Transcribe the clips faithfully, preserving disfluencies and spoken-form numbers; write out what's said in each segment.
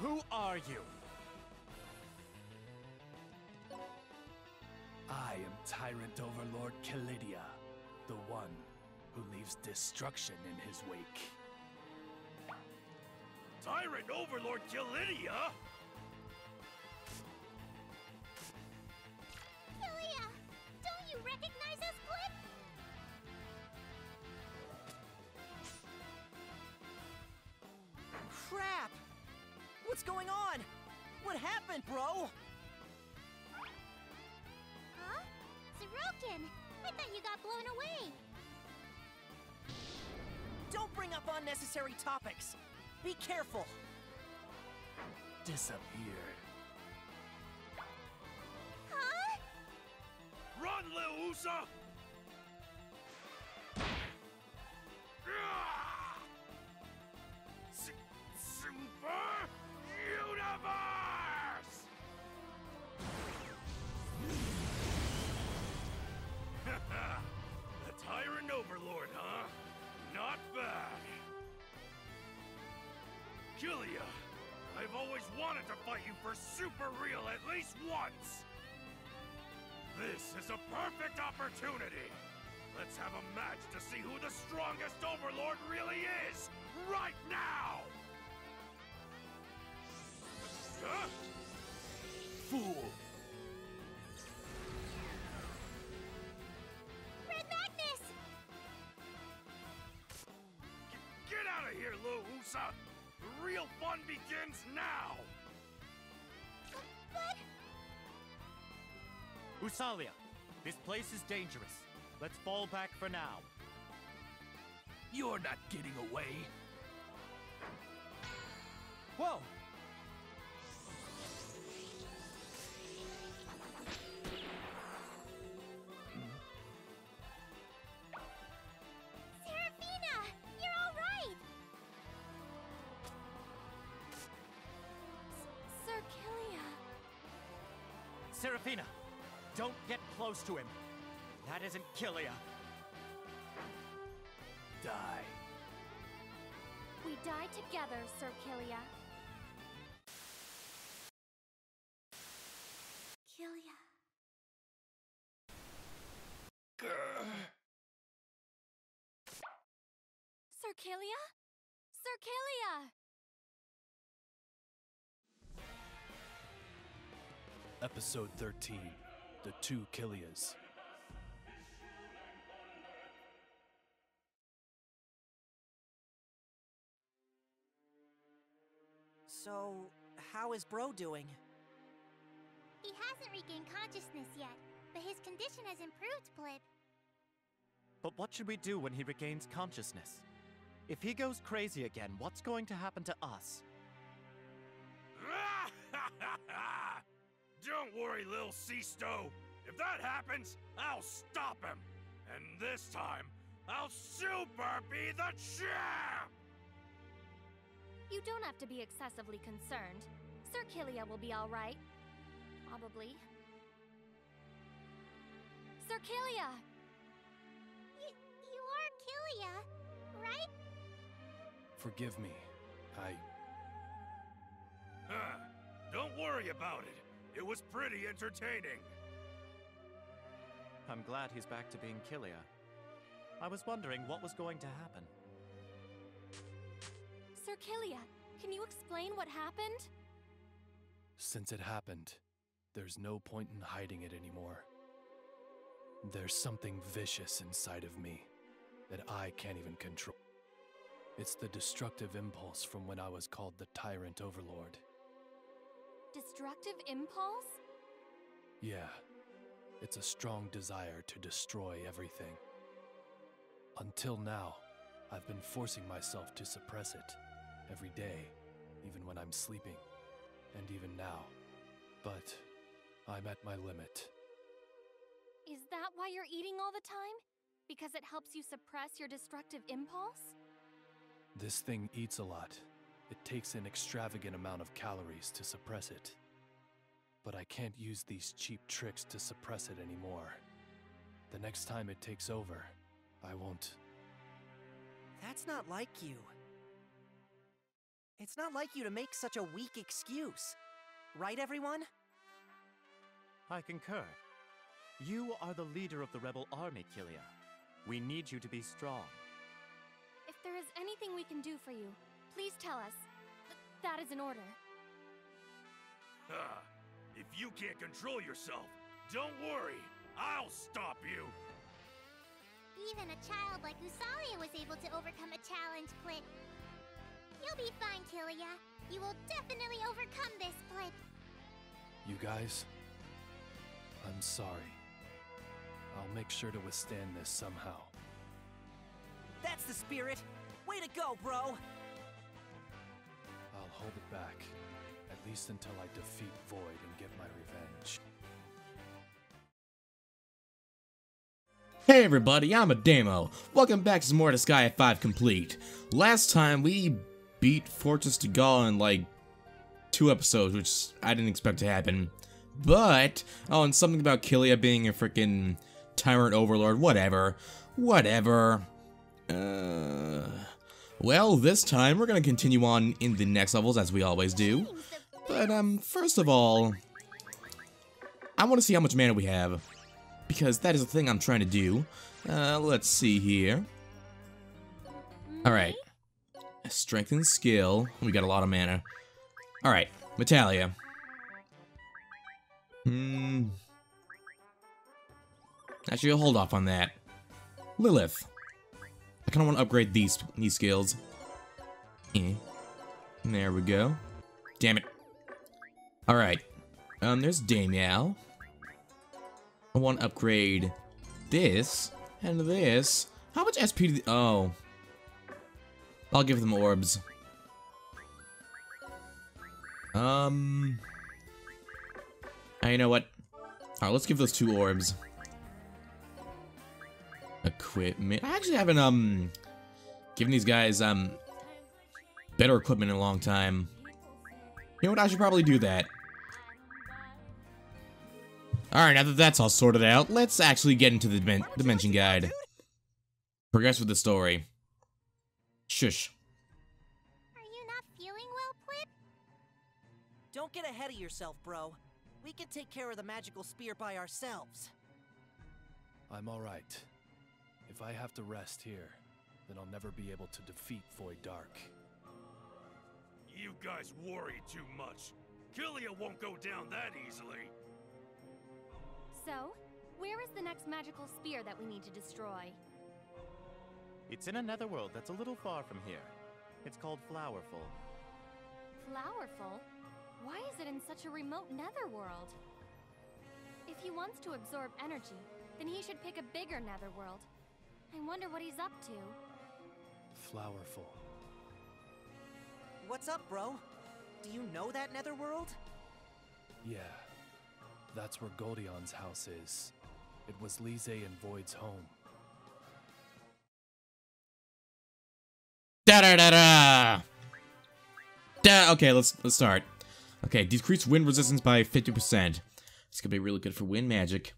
Who are you? I am Tyrant Overlord Calidia, the one who leaves destruction in his wake. Tyrant Overlord Calidia? Killia! Don't you recognize us, Blib? Crap! What's going on? What happened, bro? Huh? Zorokin! I thought you got blown away! Don't bring up unnecessary topics! Be careful! Disappeared. Huh? Run, Lil Usa! Super Universe! The Tyrant Overlord, huh? Not bad. Killia, I've always wanted to fight you for Super Real at least once. This is a perfect opportunity. Let's have a match to see who the strongest Overlord really is, right now! Huh? Fool! Red Magnus! G get out of here, Lil Usa! The real fun begins now! But... Usalia, this place is dangerous. Let's fall back for now. You're not getting away. Whoa! Seraphina, don't get close to him. That isn't Killia. Die. We die together, Sir Killia. Killia. Grr. Sir Killia? Sir Killia! Episode thirteen, The Two Killias. So, how is Bro doing? He hasn't regained consciousness yet, but his condition has improved, Plip. But what should we do when he regains consciousness? If he goes crazy again, what's going to happen to us? Don't worry, Lil Sisto. If that happens, I'll stop him. And this time, I'll super be the champ! You don't have to be excessively concerned. Sir Killia will be all right. Probably. Sir Killia! Y you are Killia, right? Forgive me. I... Huh. Don't worry about it. It was pretty entertaining. I'm glad he's back to being Killia. I was wondering what was going to happen. Sir Killia, can you explain what happened? Since it happened, there's no point in hiding it anymore. There's something vicious inside of me that I can't even control. It's the destructive impulse from when I was called the Tyrant Overlord. Destructive impulse? Yeah. It's a strong desire to destroy everything. Until now, I've been forcing myself to suppress it. Every day, even when I'm sleeping, and even now. But I'm at my limit. Is that why you're eating all the time? Because it helps you suppress your destructive impulse? This thing eats a lot. It takes an extravagant amount of calories to suppress it. But I can't use these cheap tricks to suppress it anymore. The next time it takes over, I won't. That's not like you. It's not like you to make such a weak excuse. Right, everyone? I concur. You are the leader of the rebel army, Killia. We need you to be strong. If there is anything we can do for you, please tell us. Th- that is an order. Huh. If you can't control yourself, don't worry. I'll stop you. Even a child like Usalia was able to overcome a challenge, Plit. You'll be fine, Killia. You will definitely overcome this, Plit. You guys, I'm sorry. I'll make sure to withstand this somehow. That's the spirit! Way to go, bro! I'll hold it back, at least until I defeat Void and get my revenge. Hey everybody, I'm Adamo. Welcome back to some more Disgaea five Complete. Last time we beat Fortress de Gaulle in like two episodes, which I didn't expect to happen. But, oh, and something about Killia being a freaking Tyrant Overlord, whatever. Whatever. Uh, well, this time we're gonna continue on in the next levels as we always do. But, um, first of all, I want to see how much mana we have, because that is the thing I'm trying to do. Uh, let's see here. Alright. Strength and skill. We got a lot of mana. Alright, Metallia. Hmm. Actually, I'll hold off on that. Lilith. I kind of want to upgrade these, these skills. Eh. There we go. Damn it. Alright. Um, there's Danielle. I want to upgrade this and this. How much S P do they- oh. I'll give them orbs. Um. Oh, you know what? Alright, let's give those two orbs. Equipment. I actually haven't, um, given these guys, um, better equipment in a long time. You know what? I should probably do that. Alright, now that that's all sorted out, let's actually get into the dim dimension guide. Progress with the story. Shush. Are you not feeling well, Plip? Don't get ahead of yourself, bro. We can take care of the magical spear by ourselves. I'm alright. If I have to rest here, then I'll never be able to defeat Void Dark. You guys worry too much. Killia won't go down that easily. So, where is the next magical spear that we need to destroy? It's in another world that's a little far from here. It's called Flowerful. Flowerful? Why is it in such a remote netherworld? If he wants to absorb energy, then he should pick a bigger netherworld. I wonder what he's up to. Flowerful. What's up, bro? Do you know that netherworld? Yeah. That's where Goldion's house is. It was Lise and Void's home. Da da da da. Da. Okay, let's let's start. Okay, decrease wind resistance by fifty percent. It's gonna be really good for wind magic.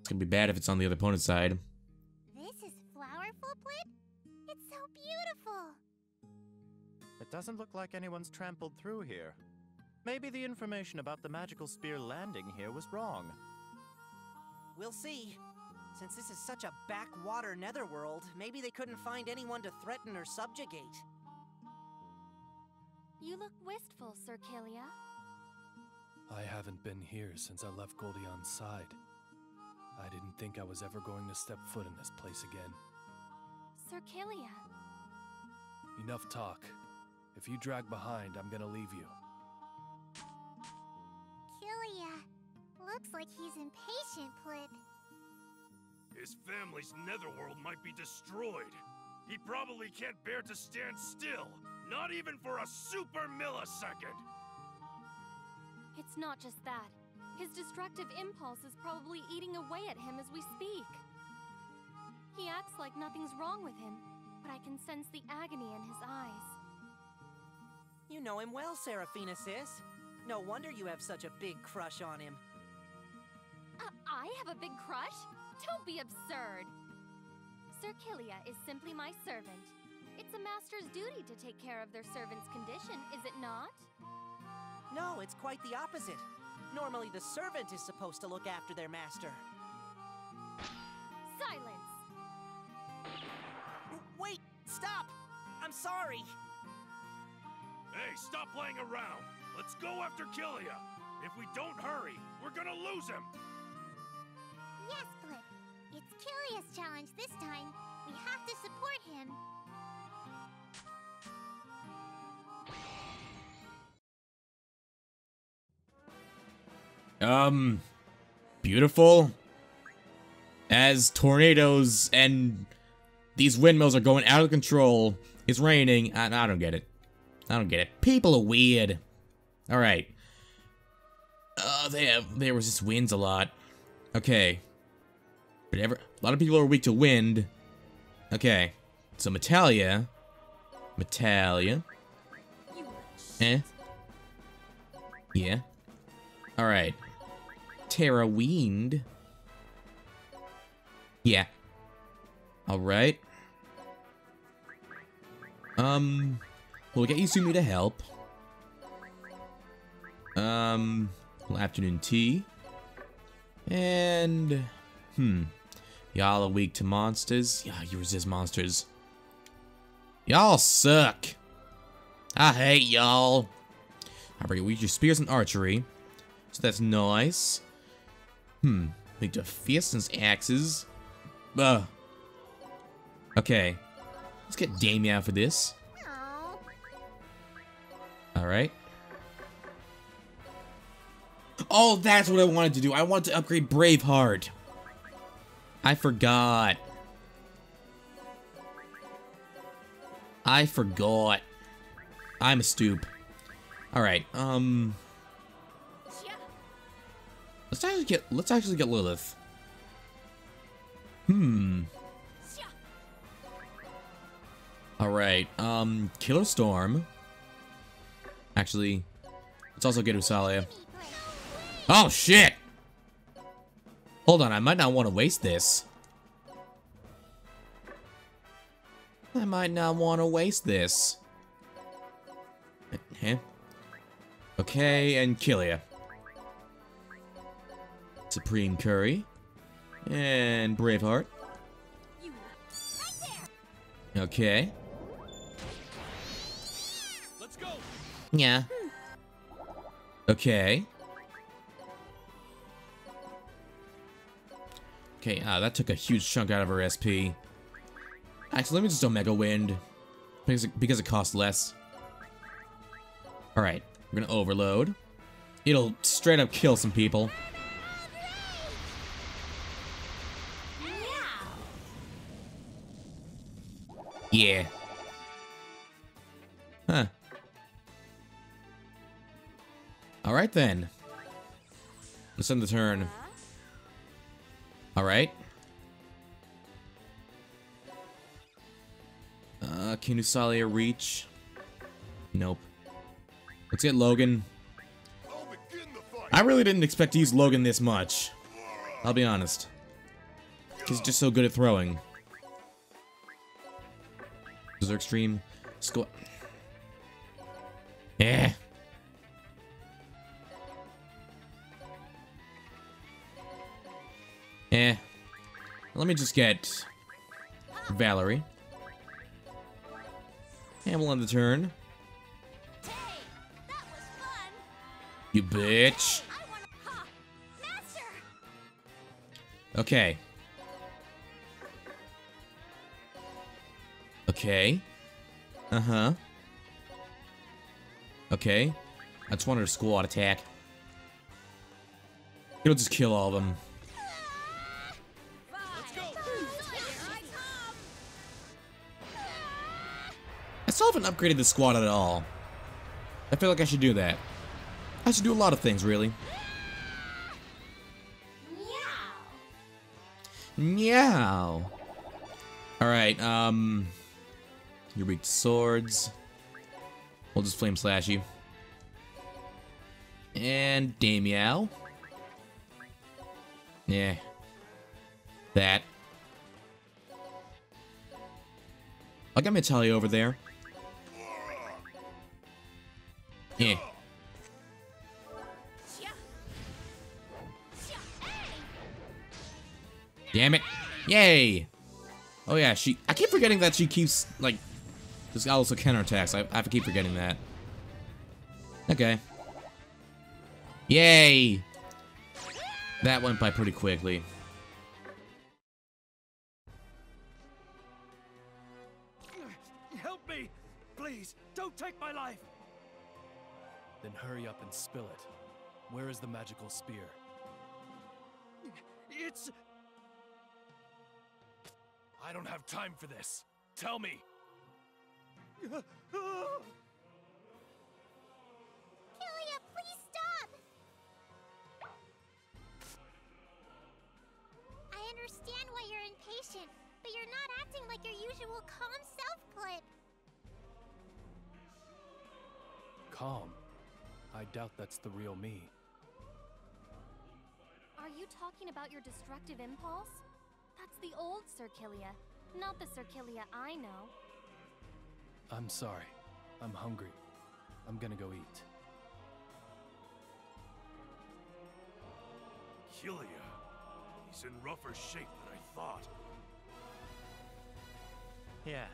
It's gonna be bad if it's on the other opponent's side. This is Flowerful, Plip. It's so beautiful. It doesn't look like anyone's trampled through here. Maybe the information about the magical spear landing here was wrong. We'll see. Since this is such a backwater netherworld, maybe they couldn't find anyone to threaten or subjugate. You look wistful, Sir Killia. I haven't been here since I left Goldion's side. I didn't think I was ever going to step foot in this place again. Sir Killia. Enough talk. If you drag behind, I'm gonna leave you. Looks like he's impatient, Plip. His family's netherworld might be destroyed. He probably can't bear to stand still, not even for a super millisecond. It's not just that. His destructive impulse is probably eating away at him as we speak. He acts like nothing's wrong with him, but I can sense the agony in his eyes. You know him well, Seraphina, sis. No wonder you have such a big crush on him. I have a big crush? Don't be absurd! Sir Killia is simply my servant. It It's a master's duty to take care of their servant's condition, is it not? No, it's quite the opposite. Normally, the servant is supposed to look after their master. Silence! Wait! Stop! I'm sorry! Hey, stop playing around! Let's go after Killia! If we don't hurry, we're gonna lose him! Yes, Blip. It's Killia's challenge this time. We have to support him. Um, beautiful. As tornadoes and these windmills are going out of control, it's raining. I, I don't get it. I don't get it. People are weird. All right. Uh, they have, they resist winds a lot. Okay. But ever a lot of people are weak to wind. Okay. So Metallia, Metallia. Eh. Yeah. All right. Terra Wind. Yeah. All right. Um, we'll get Yasumi to help. Um, well, afternoon tea. And hmm, y'all are weak to monsters. Yeah, you resist monsters. Y'all suck. I hate y'all. I forget. We use your spears and archery, so that's nice. Hmm, weak to fierceness axes. Uh. Okay. Let's get Damien for this. Alright. Oh, that's what I wanted to do. I wanted to upgrade Braveheart. I forgot. I forgot. I'm a stoop. Alright, um... Let's actually get, let's actually get Lilith. Hmm. Alright, um, Killer Storm. Actually, let's also get Usalia. Oh, shit! Hold on, I might not want to waste this. I might not want to waste this. Okay, and Killia. Supreme Curry. And Braveheart. Okay. Let's go. Yeah. Okay. Okay, ah, that took a huge chunk out of her S P. Actually, let me just do Mega Wind. Because it, because it costs less. Alright, we're gonna overload. It'll straight up kill some people. Yeah. Huh. Alright then. Let's end the turn. Alright. Uh, can Usalia reach? Nope. Let's get Logan. I really didn't expect to use Logan this much. I'll be honest. He's just so good at throwing. Those are extreme. Score. Eh. Eh. Let me just get Valerie. And we'll end the turn. Hey, that was fun. You bitch. I wanna, huh, master. Okay. Okay. Uh-huh. Okay. I just wanted a squad attack. It'll just kill all of them. Let's go. I still haven't upgraded the squad at all. I feel like I should do that. I should do a lot of things, really. Meow. Meow. Alright, um... you're weak to swords. We'll just flame slash you. And Danielle. Yeah. That. I got Metallia over there. Yeah. Damn it. Yay. Oh yeah, she... I keep forgetting that she keeps, like... This also counterattacks. I, I have to keep forgetting that. Okay. Yay. That went by pretty quickly. Help me! Please, don't take my life! Then hurry up and spill it. Where is the magical spear? It's... I don't have time for this. Tell me. Killia, please stop. I understand why you're impatient, but you're not acting like your usual calm self, Plip. Calm? I doubt that's the real me. Are you talking about your destructive impulse? That's the old Sir Killia, not the Sir Killia I know. I'm sorry. I'm hungry. I'm gonna go eat. Killia? He's in rougher shape than I thought. Yeah.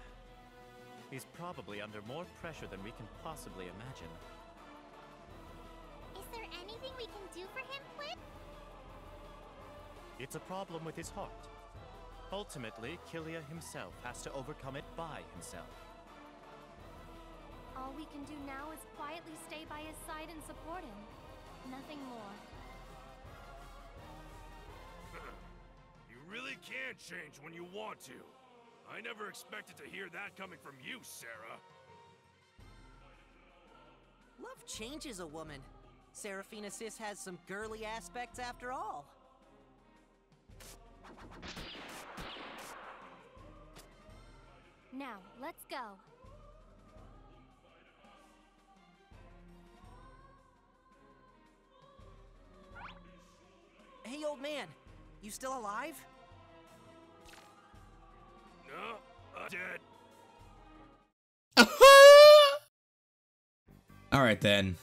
He's probably under more pressure than we can possibly imagine. Is there anything we can do for him, Plip? It's a problem with his heart. Ultimately, Killia himself has to overcome it by himself. All we can do now is quietly stay by his side and support him. Nothing more. You really can change when you want to. I never expected to hear that coming from you, Sarah. Love changes a woman. Seraphina sis has some girly aspects after all. Now, let's go. Hey, old man. You still alive? No, I'm dead. Alright, then.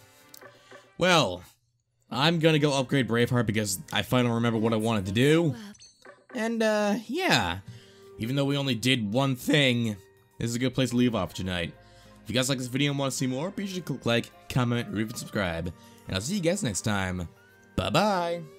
Well, I'm gonna go upgrade Braveheart because I finally remember what I wanted to do. And, uh, yeah. Even though we only did one thing, this is a good place to leave off tonight. If you guys like this video and want to see more, be sure to click like, comment, or even subscribe. And I'll see you guys next time. Bye-bye!